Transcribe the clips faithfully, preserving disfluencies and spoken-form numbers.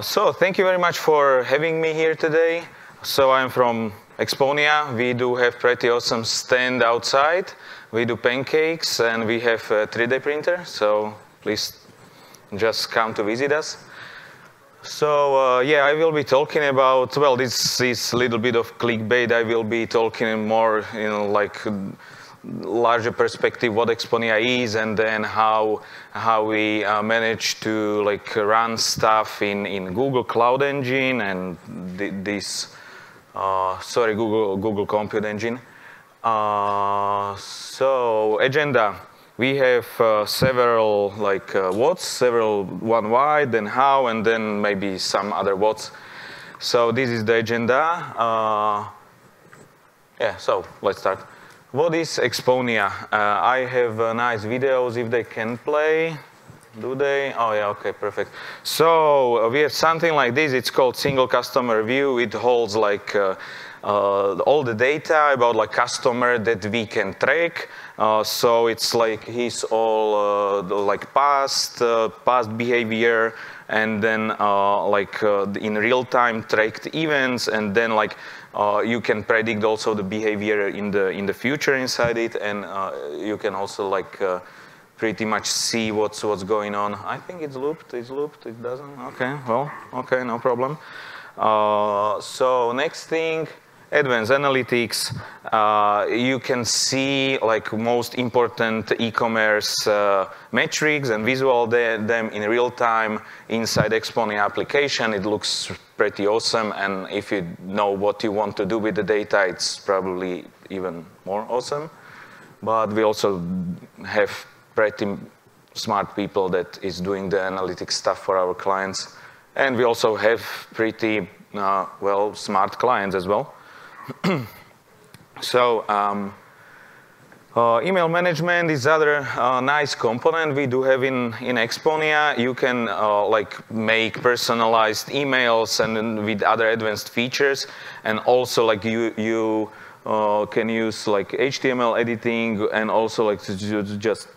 Uh, so thank you very much for having me here today. So I'm from Exponea. We do have pretty awesome stand outside. We do pancakes and we have a three D printer. So please just come to visit us. So uh, yeah, I will be talking about, well, this is a little bit of clickbait. I will be talking more in you know, like larger perspective what Exponea is, and then how how we uh, manage to like run stuff in in Google Cloud Engine and th this uh, sorry Google Google Compute Engine. Uh, so agenda. We have uh, several like uh, watts, several one why, then how, and then maybe some other watts. So this is the agenda. Uh, yeah, so let's start. What is Exponea? Uh, I have uh, nice videos if they can play. Do they? Oh yeah, okay, perfect. So uh, we have something like this. It's called single customer view. It holds like uh, uh, all the data about like customer that we can track. Uh, so it's like his all uh, like past, uh, past behavior, and then uh, like uh, in real time tracked events, and then like uh, you can predict also the behavior in the in the future inside it, and uh, you can also like. Uh, pretty much see what's what's going on. I think it's looped, it's looped, it doesn't. Okay, well, okay, no problem. Uh, so next thing, advanced analytics. Uh, you can see like most important e-commerce uh, metrics and visual them in real time inside Exponea application. It looks pretty awesome, and if you know what you want to do with the data, it's probably even more awesome. But we also have pretty smart people that is doing the analytics stuff for our clients. And we also have pretty, uh, well, smart clients as well. So um, uh, email management is other uh, nice component we do have in, in Exponea. You can uh, like make personalized emails and, and with other advanced features. And also like you, you uh, can use like H T M L editing and also like just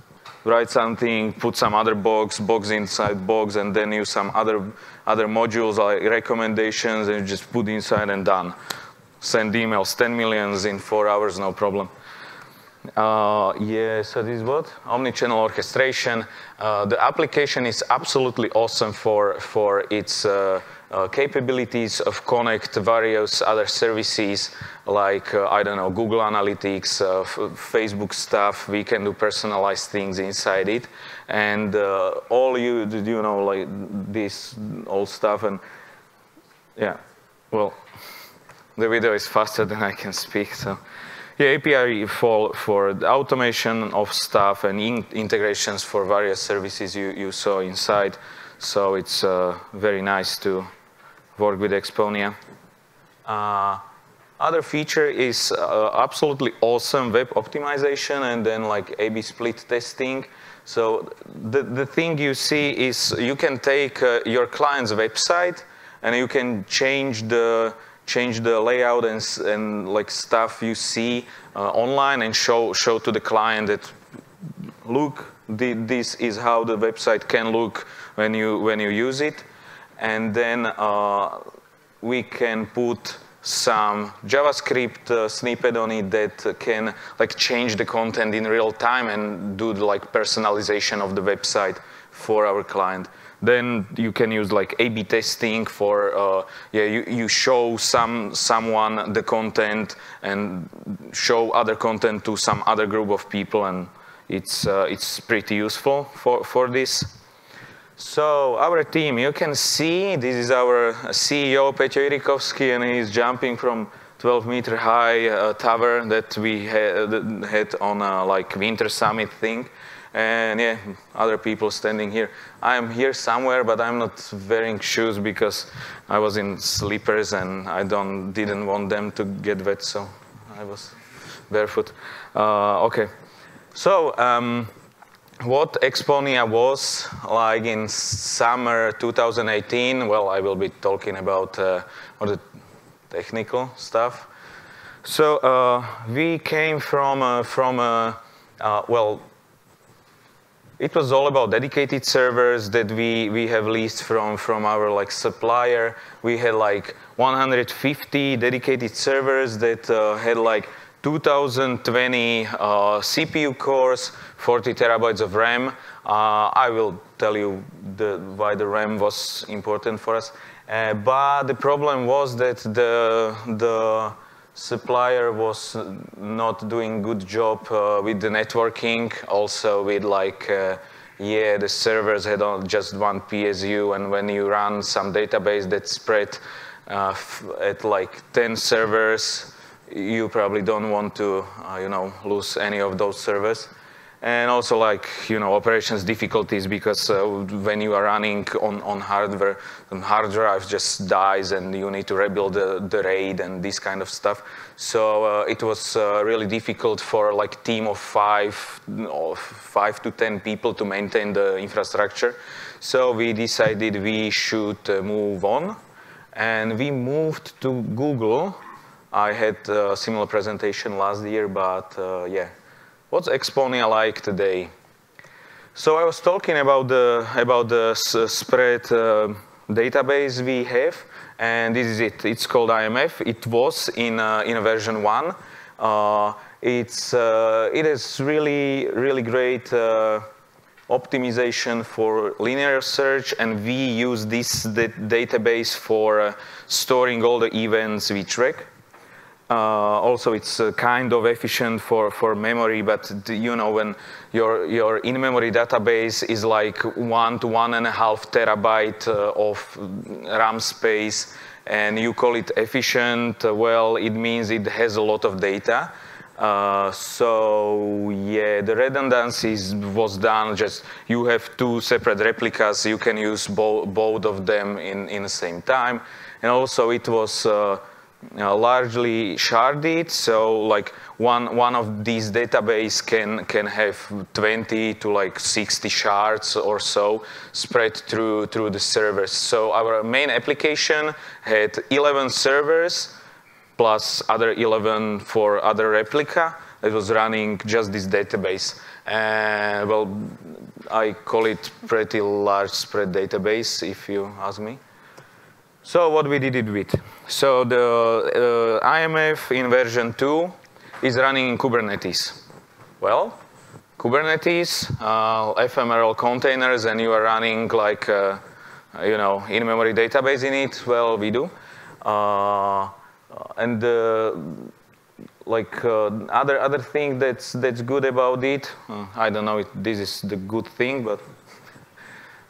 write something, put some other box, box inside box, and then use some other other modules like recommendations, and you just put inside and done. Send emails, ten millions in four hours, no problem. Uh, yeah, so this is what? Omnichannel orchestration. Uh, the application is absolutely awesome for, for its uh, uh, capabilities of connect various other services like, uh, I don't know, Google Analytics, uh, Facebook stuff. We can do personalized things inside it. And uh, all you, you know, like this old stuff. And yeah, well, the video is faster than I can speak, so. Yeah, A P I for, for the automation of stuff and in integrations for various services you, you saw inside. So it's uh, very nice to work with Exponea. Uh, other feature is uh, absolutely awesome web optimization and then like A B split testing. So the, the thing you see is you can take uh, your client's website and you can change the change the layout and, and like stuff you see uh, online and show, show to the client that, look, the, this is how the website can look when you, when you use it. And then uh, we can put some JavaScript uh, snippet on it that can like change the content in real time and do the like personalization of the website for our client. Then you can use like A B testing for, uh, yeah, you, you show some someone the content and show other content to some other group of people, and it's, uh, it's pretty useful for, for this. So our team, you can see, this is our C E O, Petr Erikovsky, and he's jumping from twelve meter high uh, tower that we ha had on a like winter summit thing. And yeah, other people standing here. I'm here somewhere, but I'm not wearing shoes because I was in slippers and I don't didn't want them to get wet, so I was barefoot. Uh, okay, so um, what Exponea was like in summer two thousand eighteen? Well, I will be talking about uh, all the technical stuff. So uh, we came from uh, from uh, uh, well. It was all about dedicated servers that we, we have leased from, from our like supplier. We had like one hundred fifty dedicated servers that uh, had like two thousand twenty uh, C P U cores, forty terabytes of RAM. Uh, I will tell you the, why the RAM was important for us. Uh, but the problem was that the, the supplier was not doing good job uh, with the networking, also with like, uh, yeah, the servers had all just one P S U, and when you run some database that's spread uh, at like ten servers, you probably don't want to, uh, you know, lose any of those servers. And also like, you know, operations difficulties, because uh, when you are running on, on hardware, the hard drive just dies and you need to rebuild the, the RAID and this kind of stuff. So uh, it was uh, really difficult for like a team of five, or five to ten people to maintain the infrastructure. So we decided we should uh, move on, and we moved to Google. I had a similar presentation last year, but uh, yeah. What's Exponea like today? So I was talking about the, about the spread uh, database we have, and this is it. It's called I M F. It was in, uh, in version one. Uh, it's, uh, it is really, really great uh, optimization for linear search, and we use this database for uh, storing all the events we track. Uh, also, it's uh, kind of efficient for, for memory, but you know, when your, your in-memory database is like one to one and a half terabyte uh, of RAM space, and you call it efficient, uh, well, it means it has a lot of data. Uh, so yeah, the redundancy was done, just you have two separate replicas, you can use bo both of them in, in the same time. And also it was uh, Uh, largely sharded, so like one one of these database can can have twenty to like sixty shards or so spread through through the servers. So our main application had eleven servers plus other eleven for other replica. It was running just this database. Uh, well, I call it pretty large spread database if you ask me. So what we did it with? So the uh, I M F in version two is running in Kubernetes. Well, Kubernetes, uh, ephemeral containers, and you are running like, uh, you know, in-memory database in it. Well, we do. Uh, and uh, like uh, other other thing that's that's good about it, uh, I don't know if this is the good thing, but.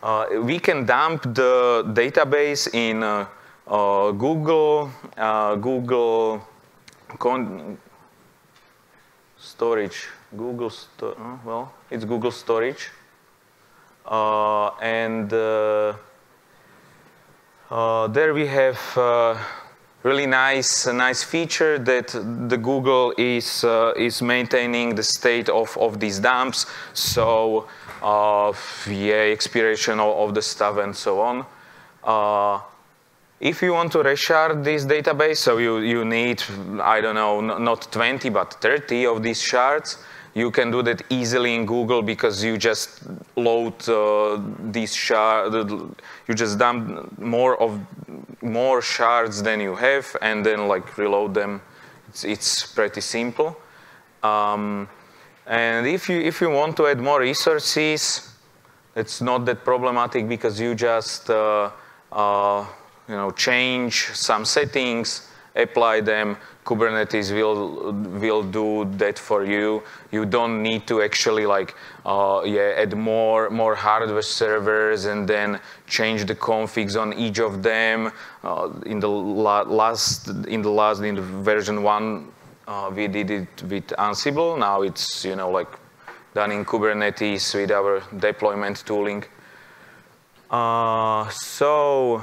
Uh, we can dump the database in uh, uh, Google, uh, Google con storage, Google, sto uh, well, it's Google storage. Uh, and uh, uh, there we have uh, really nice, a nice feature that the Google is uh, is maintaining the state of, of these dumps, so uh, yeah, expiration of, of the stuff and so on. Uh, if you want to reshard this database, so you, you need, I don't know, not twenty, but thirty of these shards, you can do that easily in Google, because you just load uh, these shards, you just dump more of more shards than you have, and then like reload them. It's, it's pretty simple. Um, and if you if you want to add more resources, it's not that problematic, because you just uh, uh, you know, change some settings, apply them. Kubernetes will will do that for you. You don't need to actually like uh, yeah, add more more hardware servers and then change the configs on each of them. Uh, in the la last in the last in the version one, uh, we did it with Ansible. Now it's, you know, like done in Kubernetes with our deployment tooling. Uh, so.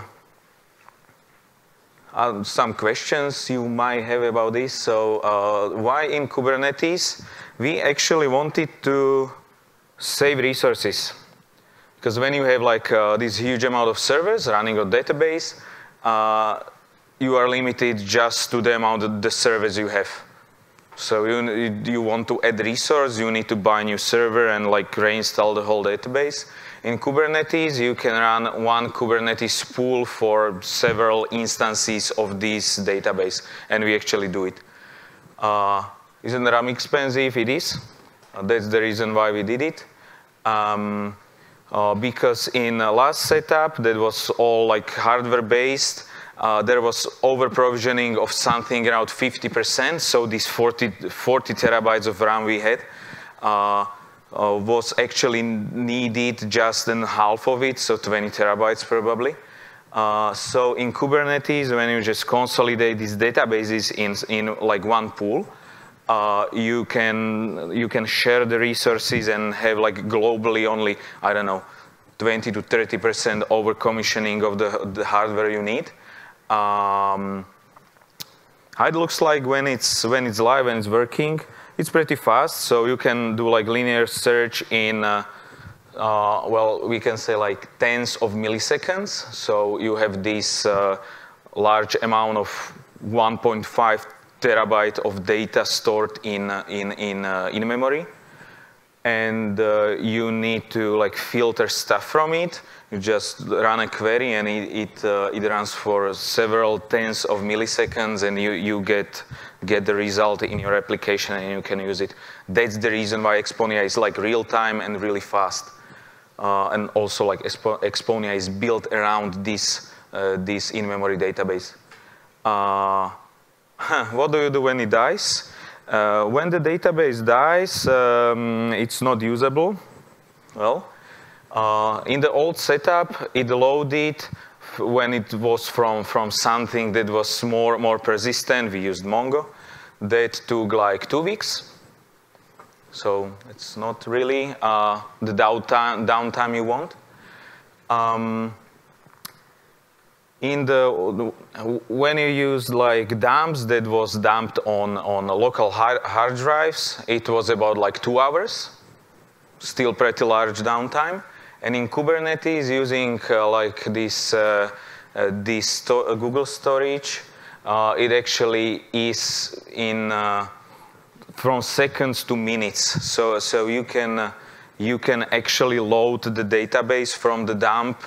Uh, some questions you might have about this. So uh, why in Kubernetes? We actually wanted to save resources, because when you have like uh, this huge amount of servers running on database, uh, you are limited just to the amount of the servers you have. So you, you want to add resource, you need to buy a new server and like reinstall the whole database. In Kubernetes, you can run one Kubernetes pool for several instances of this database, and we actually do it. Uh, isn't RAM expensive? It is. Uh, that's the reason why we did it. Um, uh, because in the last setup, that was all like hardware-based. Uh, there was over-provisioning of something around fifty percent, so these forty, forty terabytes of RAM we had uh, Uh, was actually needed just in half of it, so twenty terabytes probably. Uh, so in Kubernetes, when you just consolidate these databases in, in like one pool, uh, you can you can share the resources and have like globally only, I don't know, twenty to thirty percent over commissioning of the, the hardware you need. Um, it looks like when it's when it's live and it's working. It's pretty fast, so you can do like linear search in, uh, uh, well, we can say like tens of milliseconds. So you have this uh, large amount of one point five terabyte of data stored in in in uh, in memory, and uh, you need to like filter stuff from it. You just run a query, and it it, uh, it runs for several tens of milliseconds, and you you get. get the result in your application and you can use it. That's the reason why Exponea is like real time and really fast. Uh, and also like Exponea is built around this, uh, this in-memory database. Uh, what do you do when it dies? Uh, when the database dies, um, it's not usable. Well, uh, in the old setup, it loaded when it was from, from something that was more, more persistent, we used Mongo. That took like two weeks. So it's not really uh, the downtime, downtime you want. Um, in the, when you used like dumps that was dumped on, on local hard drives, it was about like two hours. Still pretty large downtime. And in Kubernetes, using uh, like this, uh, uh, this sto Google storage, uh, it actually is in uh, from seconds to minutes. So so you can uh, you can actually load the database from the dump.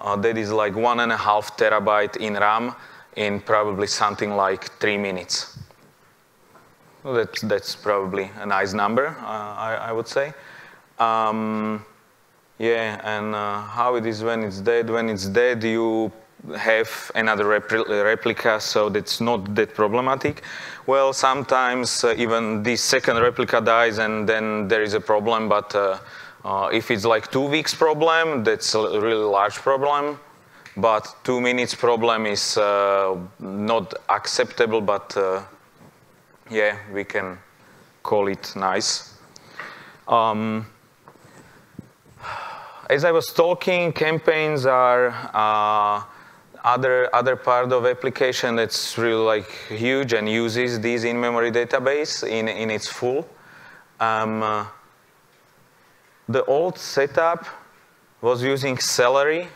Uh, that is like one and a half terabyte in RAM in probably something like three minutes. Well, that's that's probably a nice number, uh, I, I would say. Um, Yeah, and uh, how it is when it's dead. When it's dead, you have another repl replica, so that's not that problematic. Well, sometimes uh, even the second replica dies, and then there is a problem. But uh, uh, if it's like two weeks problem, that's a really large problem. But two minutes problem is uh, not acceptable. But uh, yeah, we can call it nice. Um, As I was talking, campaigns are uh, other, other part of application that's really like huge and uses this in-memory database in, in its full. Um, uh, the old setup was using Celery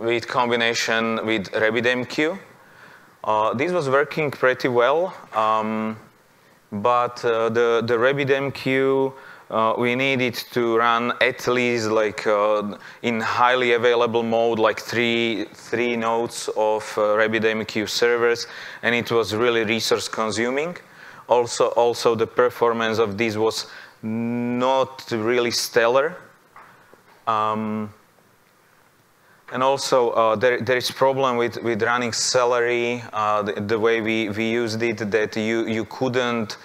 with combination with RabbitMQ. Uh, this was working pretty well, um, but uh, the, the RabbitMQ Uh, we needed to run at least like uh, in highly available mode like three, three nodes of uh, RabbitMQ servers, and it was really resource consuming. Also, also the performance of this was not really stellar. Um, and also uh, there, there is problem with, with running Celery, uh, the, the way we, we used it, that you, you couldn't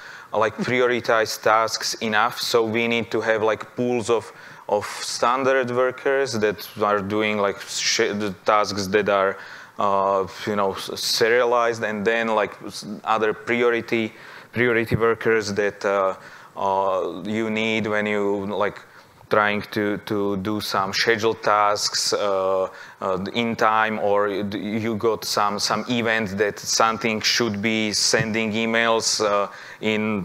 like prioritize tasks enough, so we need to have like pools of of standard workers that are doing like sh the tasks that are uh, you know serialized, and then like other priority priority workers that uh, uh, you need when you like trying to to do some scheduled tasks uh, uh, in time, or you got some some event that something should be sending emails uh, in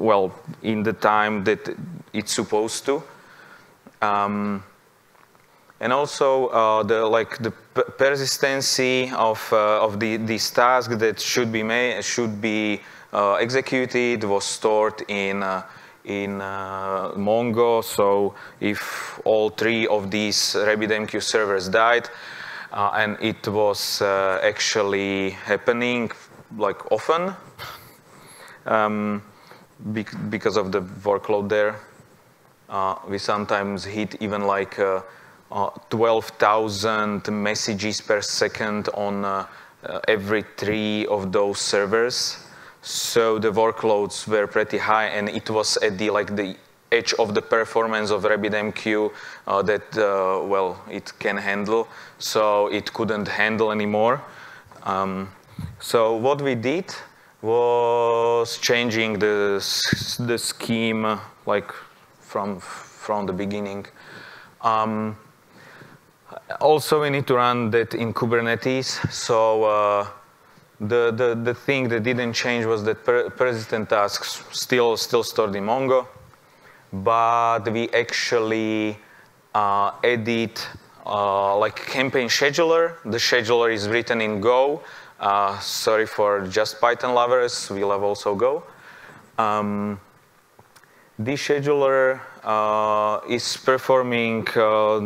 well in the time that it's supposed to, um, and also uh, the like the persistency of uh, of the these tasks that should be made should be uh, executed was stored in uh, in uh, Mongo. So if all three of these RabbitMQ servers died, uh, and it was uh, actually happening like often um, because of the workload there, uh, we sometimes hit even like uh, uh, twelve thousand messages per second on uh, uh, every three of those servers. So the workloads were pretty high, and it was at the like the edge of the performance of RabbitMQ uh, that uh, well it can handle. So it couldn't handle anymore. Um, so what we did was changing the the scheme like from from the beginning. Um, also, we need to run that in Kubernetes. So. Uh, The, the, the thing that didn't change was that per, persistent tasks still still stored in Mongo, but we actually uh, edit uh, like campaign scheduler. The scheduler is written in Go. Uh, sorry for just Python lovers, we love also Go. Um, this scheduler uh, is performing uh,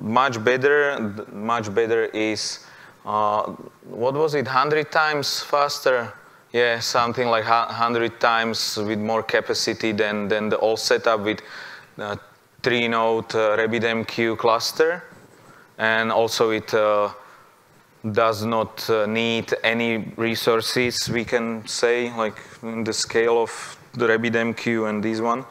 much better. Much better is Uh, what was it, one hundred times faster? Yeah, something like one hundred times with more capacity than, than the old setup with uh, three-node uh, RabbitMQ cluster. And also it uh, does not uh, need any resources, we can say, like in the scale of the RabbitMQ and this one.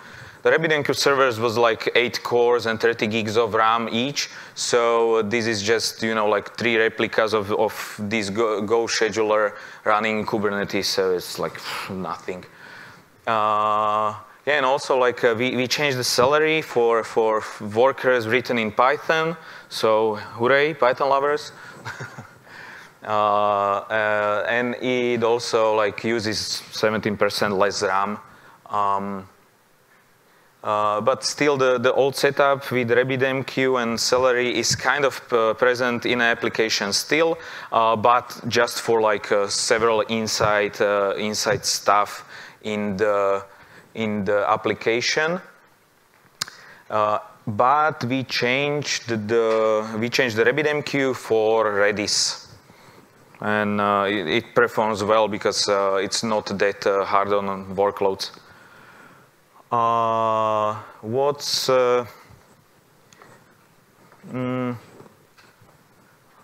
The RabbitMQ servers was like eight cores and thirty gigs of RAM each. So this is just, you know, like three replicas of, of this Go, Go scheduler running in Kubernetes. So it's like nothing. Uh, yeah, and also like uh, we, we changed the Celery for, for workers written in Python. So hooray, Python lovers. uh, uh, and it also like uses seventeen percent less RAM. Um, Uh, but still, the, the old setup with RabbitMQ and Celery is kind of uh, present in an application still, uh, but just for like uh, several inside uh, inside stuff in the in the application. Uh, but we changed the we changed the RabbitMQ for Redis, and uh, it, it performs well because uh, it's not that uh, hard on workloads. Uh, what's uh, mm,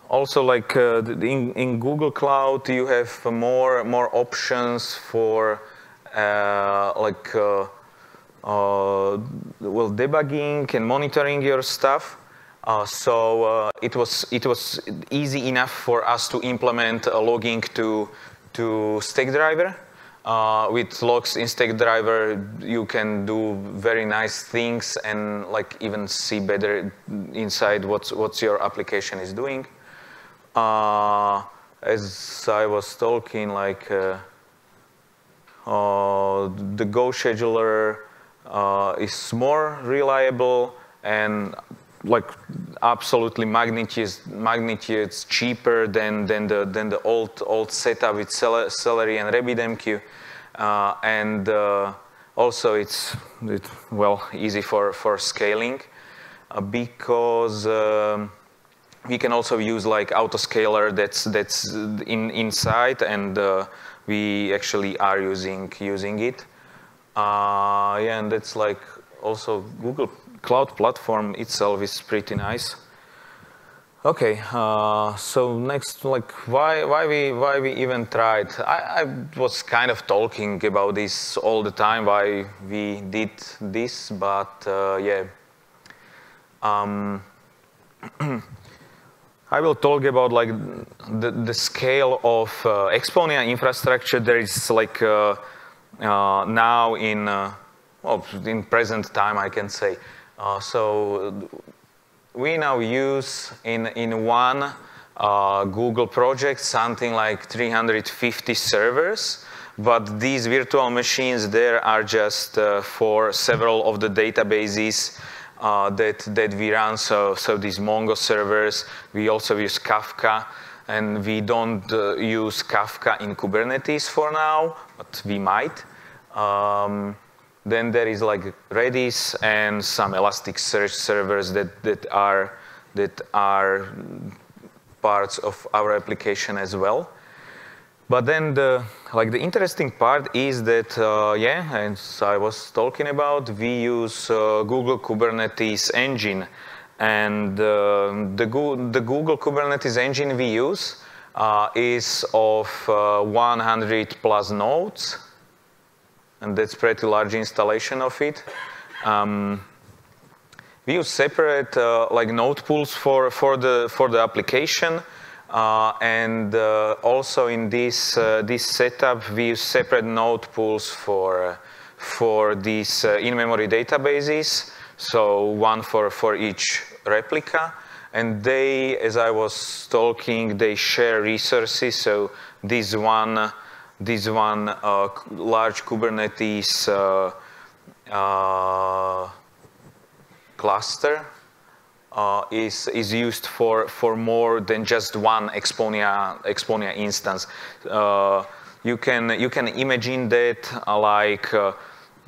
also like uh, in, in Google Cloud, you have more more options for uh, like uh, uh, well debugging and monitoring your stuff. Uh, so uh, it was it was easy enough for us to implement a logging to to Stackdriver. Uh, with logs in Stackdriver, you can do very nice things and like even see better inside what's what's your application is doing. Uh, as I was talking, like uh, uh, the Go scheduler uh, is more reliable and like absolutely magnitudes magnitudes cheaper than than the than the old old setup with Celery and RabbitMQ, uh, and uh, also it's it, well easy for for scaling uh, because um, we can also use like autoscaler that's that's in inside, and uh, we actually are using using it. Uh, yeah, and that's like also Google Cloud platform itself is pretty nice. Okay, uh, so next, like why why we why we even tried? I, I was kind of talking about this all the time why we did this, but uh, yeah. Um, I will talk about like the the scale of uh, Exponea infrastructure. There is like uh, uh, now in uh, well in present time I can say. Uh, so we now use in, in one uh, Google project something like three hundred fifty servers, but these virtual machines there are just uh, for several of the databases uh, that, that we run. So, so these Mongo servers, we also use Kafka. and we don't uh, use Kafka in Kubernetes for now, but we might. Um, then there is like Redis and some Elasticsearch servers that, that, are, that are parts of our application as well. But then the, like the interesting part is that, uh, yeah, as I was talking about, we use uh, Google Kubernetes Engine. And uh, the, Go the Google Kubernetes Engine we use uh, is of uh, one hundred plus nodes. And that's pretty large installation of it. Um, we use separate uh, like node pools for, for, the, for the application. Uh, and uh, also in this, uh, this setup, we use separate node pools for, for these uh, in-memory databases. So one for, for each replica. And they, as I was talking, they share resources. So this one, this one uh, large Kubernetes uh, uh, cluster uh, is, is used for, for more than just one Exponea, Exponea instance. Uh, you, can, you can imagine that uh, like uh,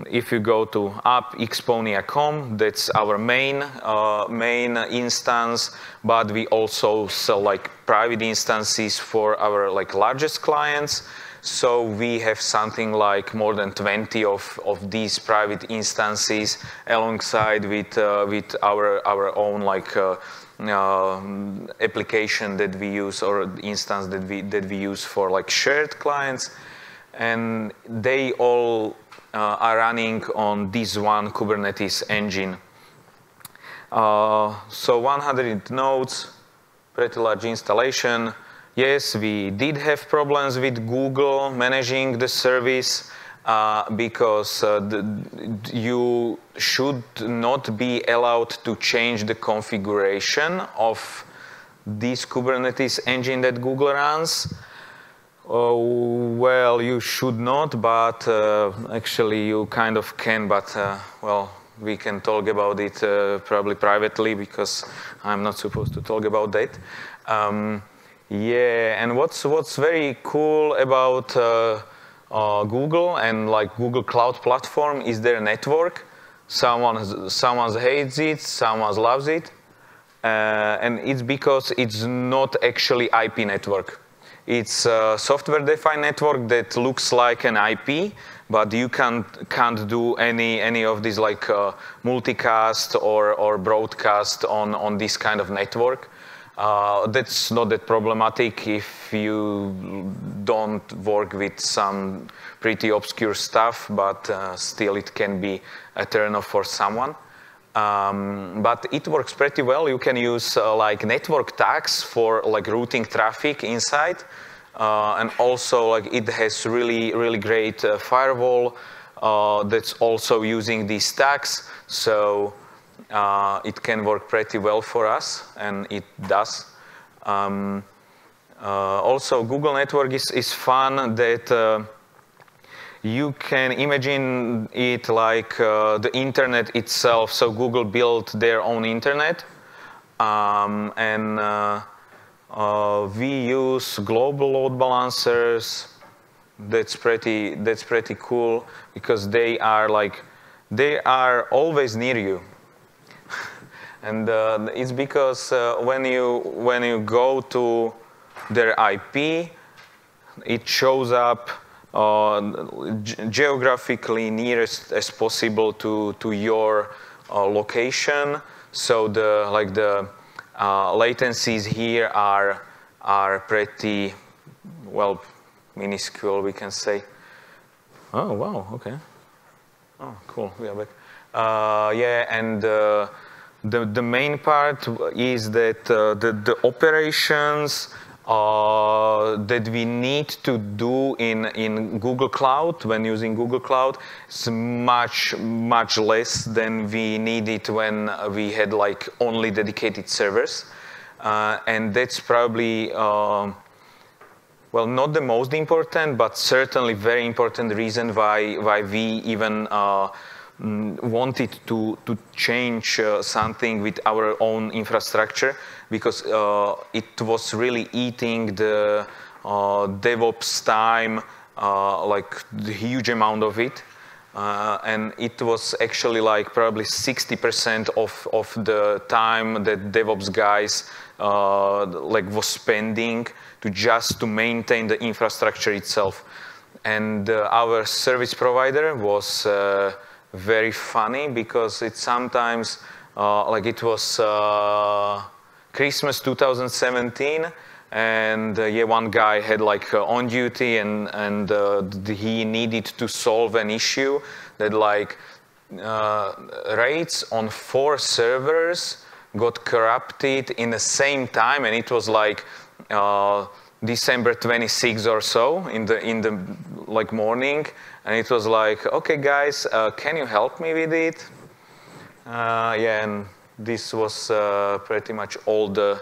if you go to app exponea dot com, that's our main uh, main instance, but we also sell like private instances for our like largest clients. So we have something like more than twenty of of these private instances alongside with uh, with our our own like uh, uh, application that we use, or instance that we that we use for like shared clients, and they all Uh, are running on this one Kubernetes engine. Uh, so one hundred nodes, pretty large installation. Yes, we did have problems with Google managing the service uh, because uh, the, you should not be allowed to change the configuration of this Kubernetes engine that Google runs. Oh, well, you should not, but uh, actually you kind of can, but uh, well, we can talk about it uh, probably privately because I'm not supposed to talk about that. Um, yeah, and what's, what's very cool about uh, uh, Google and like Google Cloud Platform is their network. Someone, someone hates it, someone loves it, uh, and it's because it's not actually I P network. It's a software-defined network that looks like an I P, but you can't can't do any any of these like uh, multicast or or broadcast on on this kind of network. Uh, that's not that problematic if you don't work with some pretty obscure stuff, but uh, still it can be a turn-off for someone. Um, but it works pretty well. You can use uh, like network tags for like routing traffic inside, uh, and also like it has really really great uh, firewall uh, that's also using these tags, so uh, it can work pretty well for us, and it does. Um, uh, also, Google Network is is fun that. Uh, You can imagine it like uh, the internet itself. So Google built their own internet, um, and uh, uh, we use global load balancers. That's pretty. That's pretty cool because they are like they are always near you, and uh, it's because uh, when you when you go to their I P, it shows up. Uh, geographically nearest as possible to to your uh, location, so the like the uh, latencies here are are pretty well minuscule, we can say. Oh wow, okay. Oh cool, we are back. Uh, yeah, and uh, the the main part is that uh, the the operations. Uh, that we need to do in, in Google Cloud, when using Google Cloud, is much, much less than we needed when we had like only dedicated servers. Uh, and that's probably, uh, well, not the most important, but certainly very important reason why, why we even uh, um, wanted to, to change uh, something with our own infrastructure because uh, it was really eating the uh, DevOps time, uh, like the huge amount of it. Uh, and it was actually like probably sixty percent of, of the time that DevOps guys uh, like was spending to just to maintain the infrastructure itself. And uh, our service provider was uh, very funny because it sometimes, uh, like it was uh, Christmas two thousand seventeen, and uh, yeah, one guy had like uh, on duty and, and uh, he needed to solve an issue that like uh, rates on four servers got corrupted in the same time, and it was like uh, December twenty-sixth or so in the, in the like morning, and it was like, okay guys, uh, can you help me with it? Uh, yeah, and this was uh, pretty much all the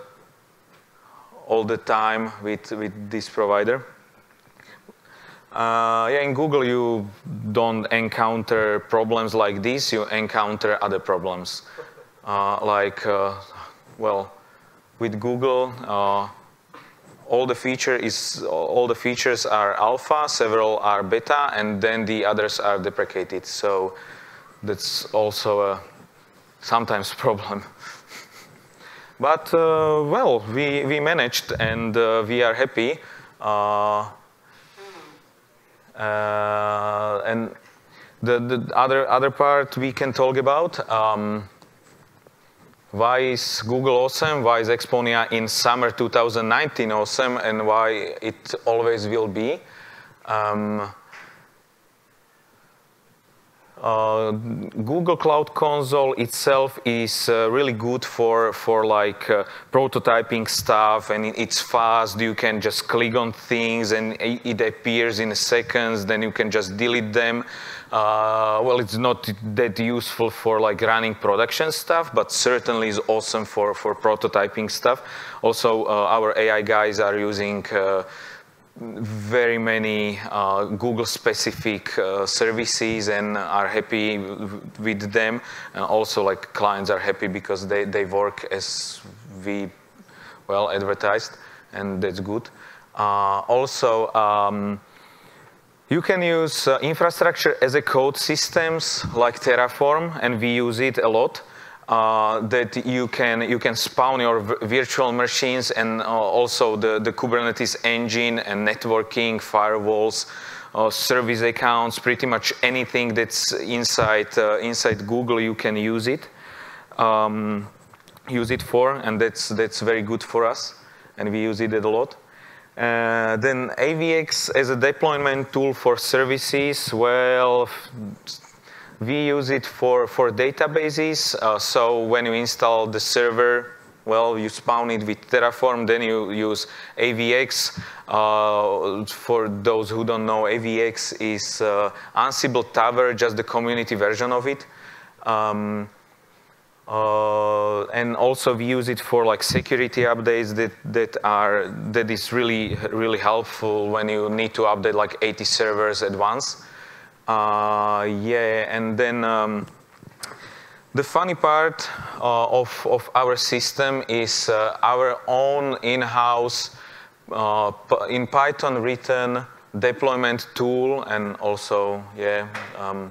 all the time with, with this provider. Uh, yeah, in Google you don't encounter problems like this, you encounter other problems. Uh, like, uh, well, with Google, uh, all, the feature is, all the features are alpha, several are beta, and then the others are deprecated. So that's also a sometimes problem. But, uh, well, we, we managed, and uh, we are happy. Uh, uh, and the, the other, other part we can talk about, um, why is Google awesome, why is Exponea in summer two thousand nineteen awesome, and why it always will be. Um, Uh, Google Cloud Console itself is uh, really good for, for like uh, prototyping stuff, and it's fast. You can just click on things and it appears in seconds, then you can just delete them. Uh, well, it's not that useful for like running production stuff, but certainly is awesome for, for prototyping stuff. Also, uh, our A I guys are using uh, very many uh, Google-specific uh, services and are happy with them. And also, like, clients are happy because they, they work as we, well, advertised, and that's good. Uh, also, um, you can use uh, infrastructure as a code systems like Terraform, and we use it a lot. Uh, that you can, you can spawn your virtual machines, and uh, also the, the Kubernetes engine and networking, firewalls, uh, service accounts, pretty much anything that's inside, uh, inside Google, you can use it, um, use it for, and that's, that's very good for us, and we use it a lot. Uh, then A V X as a deployment tool for services, well, we use it for, for databases, uh, so when you install the server, well, you spawn it with Terraform, then you use A V X. Uh, for those who don't know, A V X is uh, Ansible Tower, just the community version of it. Um, uh, and also we use it for like security updates that, that, are, that is really, really helpful when you need to update like eighty servers at once. Uh, yeah, and then um, the funny part uh, of, of our system is uh, our own in-house, uh, in Python written deployment tool, and also, yeah, um,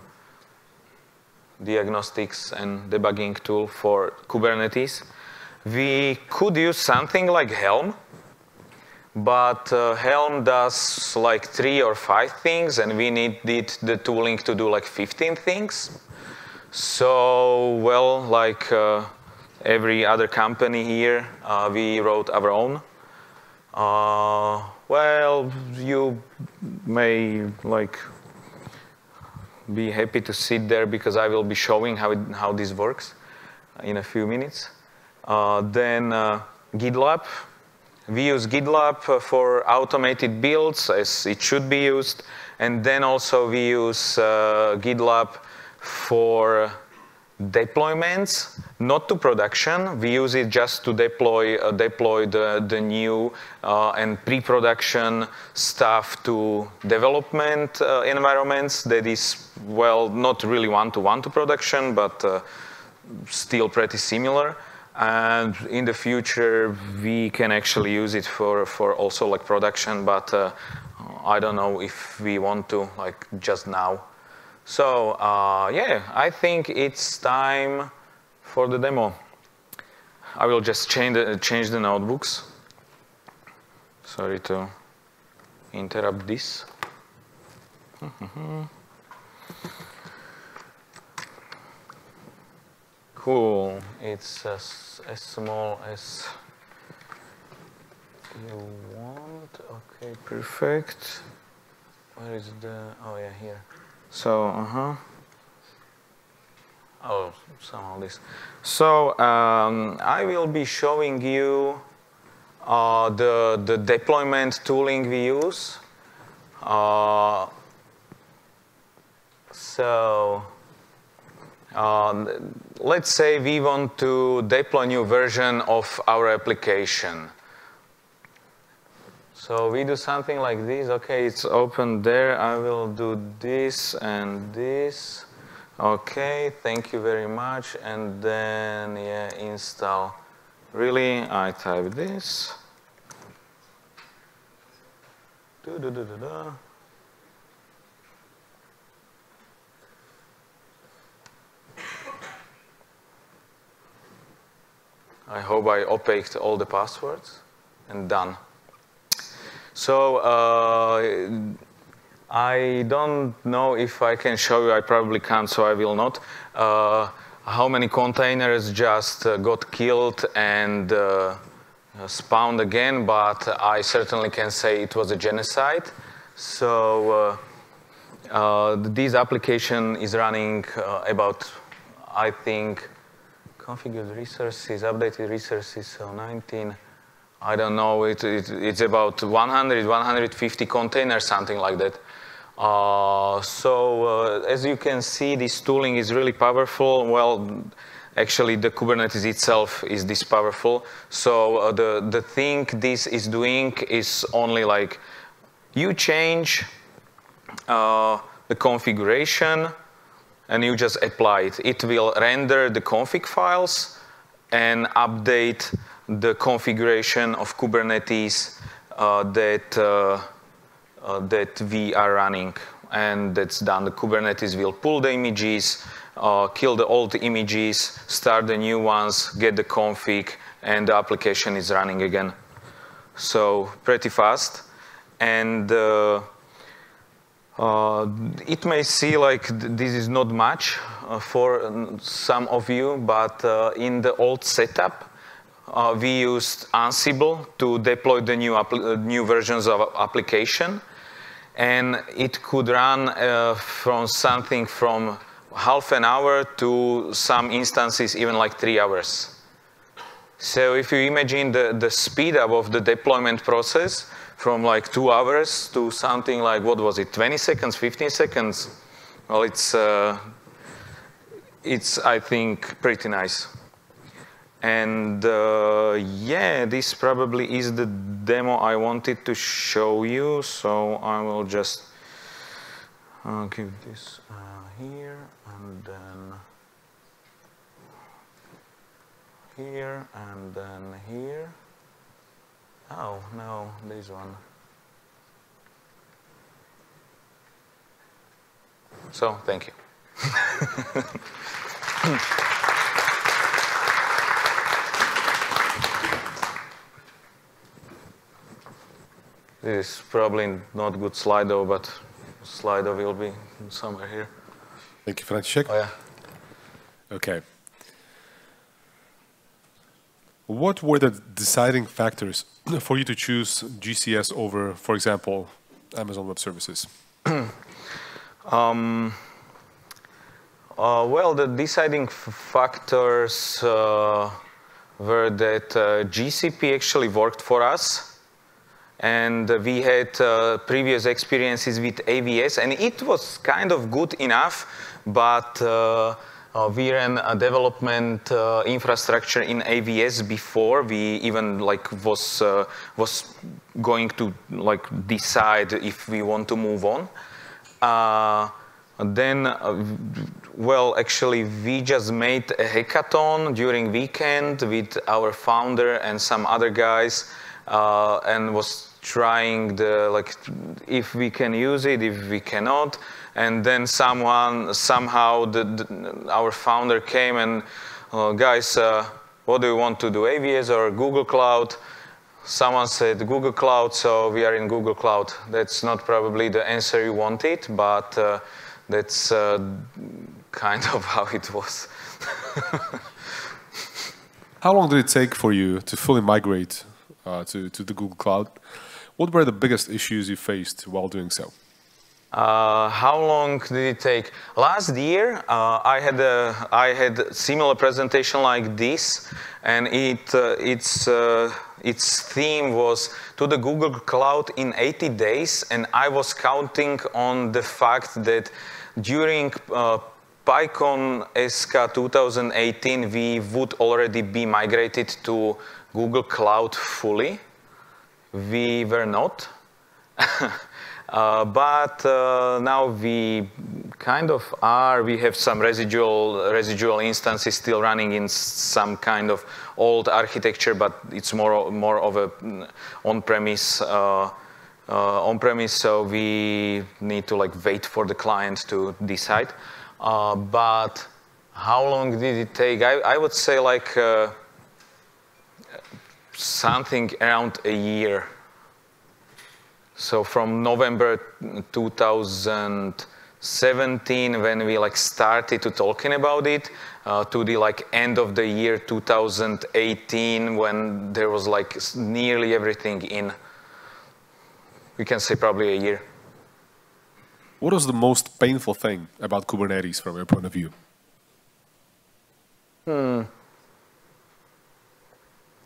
diagnostics and debugging tool for Kubernetes. We could use something like Helm. But uh, Helm does like three or five things, and we needed the tooling to do like fifteen things. So, well, like uh, every other company here, uh, we wrote our own. Uh, well, you may like be happy to sit there because I will be showing how, it, how this works in a few minutes. Uh, then uh, GitLab. We use GitLab for automated builds, as it should be used. And then also we use uh, GitLab for deployments, not to production. We use it just to deploy uh, deploy the, the new uh, and pre-production stuff to development uh, environments. That is, well, not really one-to-one to production, but uh, still pretty similar. And in the future, we can actually use it for, for also like production, but uh, I don't know if we want to, like just now. So uh, yeah, I think it's time for the demo. I will just change the, change the notebooks. Sorry to interrupt this. Cool. It's as, as small as you want. Okay, perfect. Where is the? Oh yeah, here. So, uh huh. Oh, somehow this. So um, I will be showing you uh, the the deployment tooling we use. Uh, so. Um, let's say we want to deploy a new version of our application. So we do something like this. Okay, it's open there. I will do this and this. Okay, thank you very much. And then, yeah, install. Really, I type this. Do, do, do, do, do. I hope I opaqued all the passwords, and done. So uh, I don't know if I can show you. I probably can't, so I will not. Uh, how many containers just uh, got killed and uh, spawned again, but I certainly can say it was a genocide. So uh, uh, this application is running uh, about, I think, configured resources, updated resources, so nineteen, I don't know, it, it, it's about one hundred, one hundred fifty containers, something like that. Uh, so uh, as you can see, this tooling is really powerful. Well, actually, the Kubernetes itself is this powerful. So uh, the, the thing this is doing is only like, you change uh, the configuration, and you just apply it. It will render the config files and update the configuration of Kubernetes uh, that, uh, uh, that we are running. And that's done. The Kubernetes will pull the images, uh, kill the old images, start the new ones, get the config, and the application is running again. So pretty fast. And uh, Uh, it may seem like th this is not much uh, for some of you, but uh, in the old setup, uh, we used Ansible to deploy the new, new versions of application. And it could run uh, from something from half an hour to some instances, even like three hours. So if you imagine the, the speed up of the deployment process, from like two hours to something like, what was it, twenty seconds, fifteen seconds? Well, it's, uh, it's I think, pretty nice. And uh, yeah, this probably is the demo I wanted to show you. So I will just uh, give this uh, here, and then here, and then here. Oh, no, this one. So, thank you. This is probably not good Slido, but Slido will be somewhere here. Thank you, František. Oh, yeah. Okay. What were the deciding factors for you to choose G C S over, for example, Amazon Web Services? um, uh, well, the deciding factors uh, were that uh, G C P actually worked for us, and we had uh, previous experiences with A V S, and it was kind of good enough, but uh, uh, V RAM uh, development uh, infrastructure in A W S before we even like was uh, was going to like decide if we want to move on. Uh, then, uh, well, actually, we just made a hackathon during weekend with our founder and some other guys, uh, and was trying the like if we can use it, if we cannot. And then someone somehow the, the, our founder came and uh, guys, uh, what do you want to do, A W S or Google Cloud? Someone said Google Cloud, so we are in Google Cloud. That's not probably the answer you wanted, but uh, that's uh, kind of how it was. How long did it take for you to fully migrate uh, to, to the Google Cloud? What were the biggest issues you faced while doing so? Uh, how long did it take? Last year, uh, I had a I had a similar presentation like this, and it uh, its uh, its theme was to the Google Cloud in eighty days, and I was counting on the fact that during uh, PyCon S K two thousand eighteen, we would already be migrated to Google Cloud fully. We were not. Uh, but uh, now we kind of are. We have some residual residual instances still running in some kind of old architecture, but it's more more of a on-premise uh, uh, on-premise. So we need to like wait for the client to decide. Uh, but how long did it take? I, I would say like uh, something around a year. So from November two thousand seventeen, when we like started to talking about it, uh, to the like end of the year two thousand eighteen, when there was like nearly everything in. We can say probably a year. What was the most painful thing about Kubernetes from your point of view? Hmm.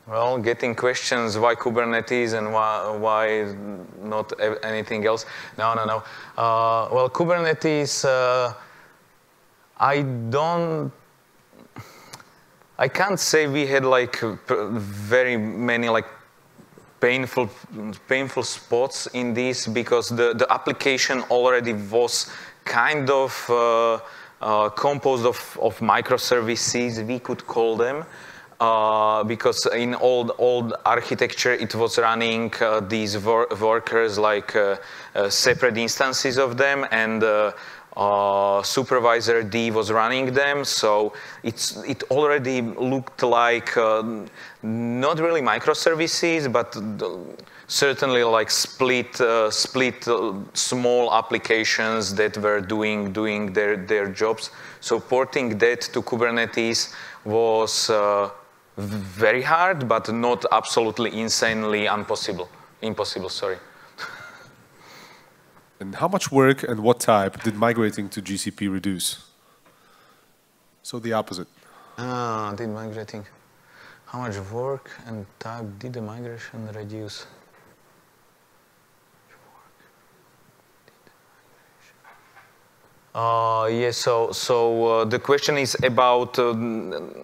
Well, getting questions why Kubernetes and why, why not anything else. No, no, no. Uh, well, Kubernetes, uh, I don't, I can't say we had like very many like painful, painful spots in this, because the, the application already was kind of uh, uh, composed of, of microservices, we could call them. Uh, because in old old architecture it was running uh, these wor workers like uh, uh, separate instances of them, and uh, uh, supervisor D was running them, so it's it already looked like uh, not really microservices, but certainly like split uh, split uh, small applications that were doing doing their their jobs. So porting that to Kubernetes was uh, very hard, but not absolutely insanely impossible. Impossible, sorry. And how much work and what type did migrating to G C P reduce? So the opposite. Ah, did migrating. How much work and type did the migration reduce? Uh, yes, yeah, so, so uh, the question is about uh,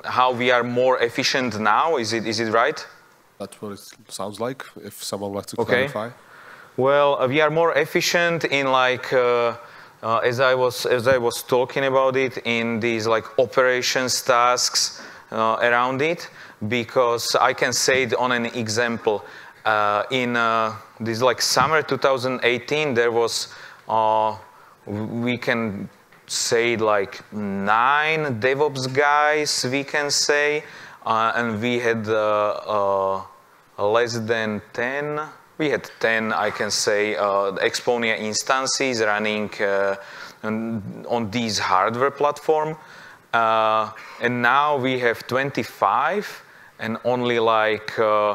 how we are more efficient now, is it, is it right? That's what it sounds like, if someone wants to okay. clarify. Well, uh, we are more efficient in like, uh, uh, as, I was, as I was talking about it, in these like operations tasks uh, around it, because I can say it on an example. Uh, in uh, this like summer two thousand eighteen, there was uh, we can say like nine DevOps guys, we can say, uh, and we had uh, uh, less than ten. We had ten, I can say, uh, Exponea instances running uh, on these hardware platform, uh, and now we have twenty-five, and only like uh,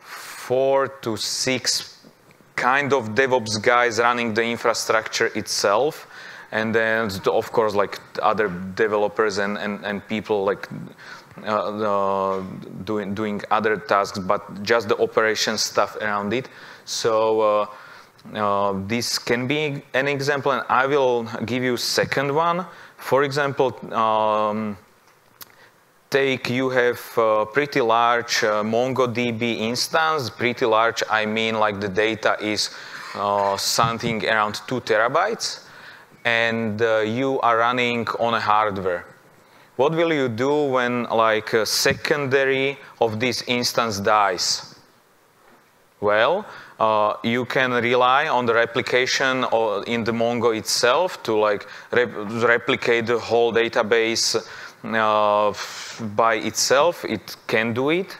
four to six. Kind of DevOps guys running the infrastructure itself, and then of course like other developers and and, and people like uh, uh, doing doing other tasks, but just the operation stuff around it. So uh, Uh, this can be an example, and I will give you second one. For example, um, take you have a pretty large uh, MongoDB instance. Pretty large, I mean like the data is uh, something around two terabytes, and uh, you are running on a hardware. What will you do when like a secondary of this instance dies? Well, Uh, you can rely on the replication or in the Mongo itself to like rep replicate the whole database uh, by itself. It can do it,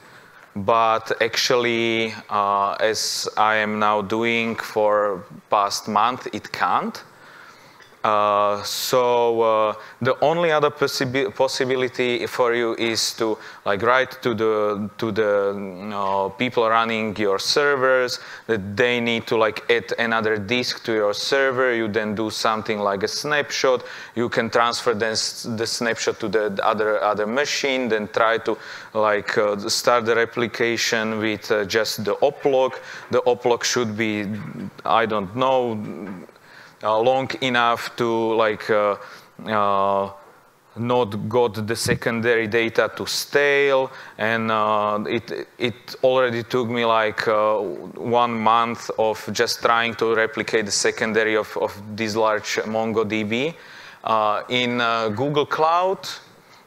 but actually, uh, as I am now doing for past month, it can't. Uh, so uh, the only other possibi possibility for you is to like write to the to the you know, people running your servers that they need to like add another disk to your server. You then do something like a snapshot. You can transfer then the snapshot to the other other machine. Then try to like uh, start the replication with uh, just the op log. The op log should be, I don't know, Uh, long enough to like uh, uh, not got the secondary data to stale, and uh, it it already took me like uh, one month of just trying to replicate the secondary of, of this large MongoDB uh, in uh, Google Cloud.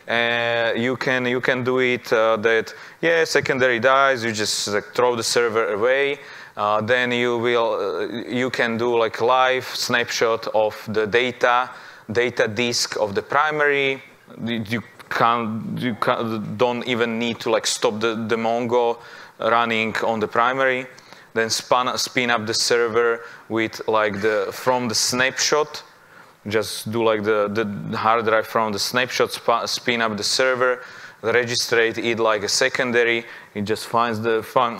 Uh, you can you can do it uh, that yeah secondary dies, you just like, throw the server away. Uh, then you will uh, you can do like live snapshot of the data data disk of the primary. You can't you can't, don't even need to like stop the, the Mongo running on the primary. Then spin spin up the server with like the from the snapshot. Just do like the the hard drive from the snapshot. Sp spin up the server. Registrate it like a secondary. It just finds the fun,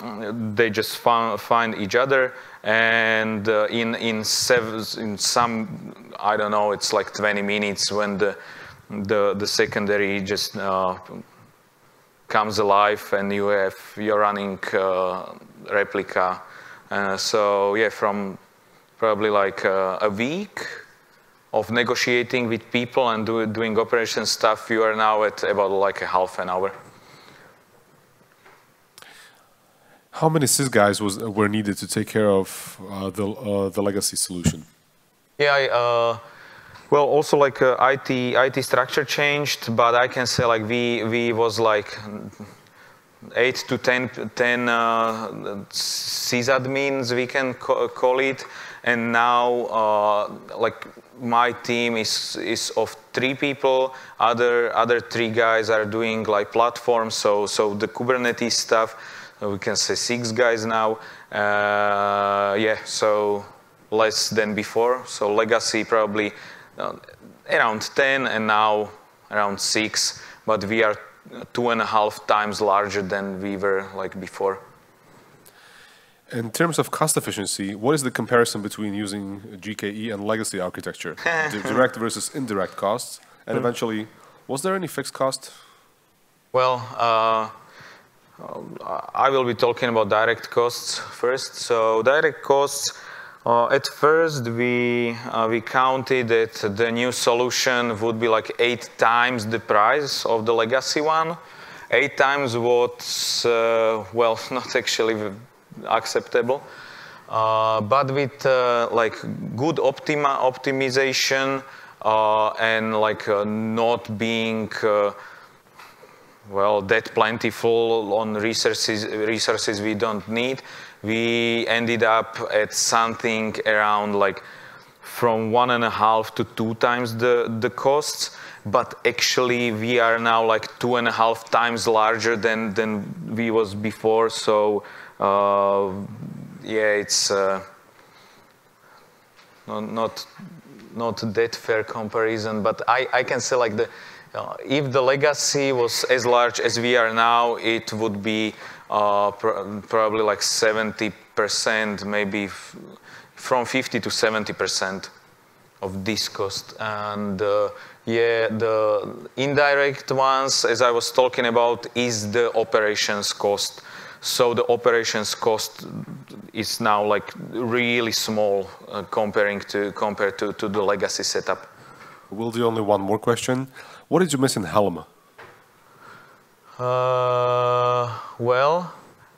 they just fun, find each other, and uh, in in, seven, in some I don't know, it's like twenty minutes when the the, the secondary just uh, comes alive, and you have you're running uh, replica. Uh, so yeah, from probably like uh, a week of negotiating with people and do, doing operation stuff, you are now at about like a half an hour. How many sys guys was, were needed to take care of uh, the uh, the legacy solution? Yeah, I, uh, well, also like uh, I T I T structure changed, but I can say like we we was like eight to ten ten uh, sysadmins, we can call it, and now uh, like. My team is is of three people. Other other three guys are doing like platforms. So so the Kubernetes stuff. We can say six guys now. Uh, yeah. So less than before. So legacy probably uh, around ten, and now around six. But we are two and a half times larger than we were like before. In terms of cost efficiency, what is the comparison between using G K E and legacy architecture? Direct versus indirect costs? And eventually, was there any fixed cost? Well, uh, I will be talking about direct costs first. So direct costs, uh, at first we, uh, we counted that the new solution would be like eight times the price of the legacy one. Eight times what's, uh, well, not actually acceptable, uh, but with uh, like good optima optimization uh, and like uh, not being uh, well that plentiful on resources resources we don't need, we ended up at something around like from one and a half to two times the the costs. But actually, we are now like two and a half times larger than than we was before. So. Uh, yeah, it's uh, not, not not that fair comparison, but I, I can say like the uh, if the legacy was as large as we are now, it would be uh, pr probably like seventy percent, maybe f from fifty to seventy percent of this cost. And uh, yeah, the indirect ones, as I was talking about, is the operations cost. So the operations cost is now like really small uh, comparing to compared to, to the legacy setup. We'll do only one more question. What did you miss in Helm? Uh, well,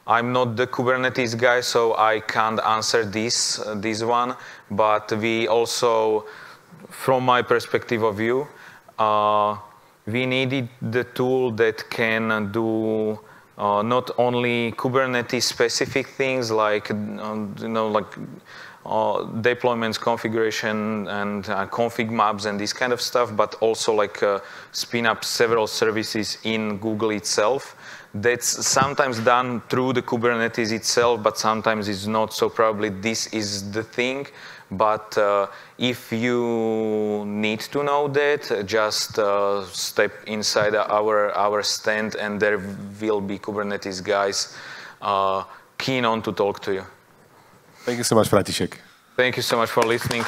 I'm not the Kubernetes guy, so I can't answer this uh, this one. But we also, from my perspective of view, uh, we needed the tool that can do uh, not only Kubernetes-specific things like um, you know like uh, deployments, configuration, and uh, config maps and this kind of stuff, but also like uh, spin up several services in Google itself. That's sometimes done through the Kubernetes itself, but sometimes it's not, so probably this is the thing. But uh, if you need to know that, just uh, step inside our, our stand and there will be Kubernetes guys uh, keen on to talk to you. Thank you so much, František. Thank you so much for listening.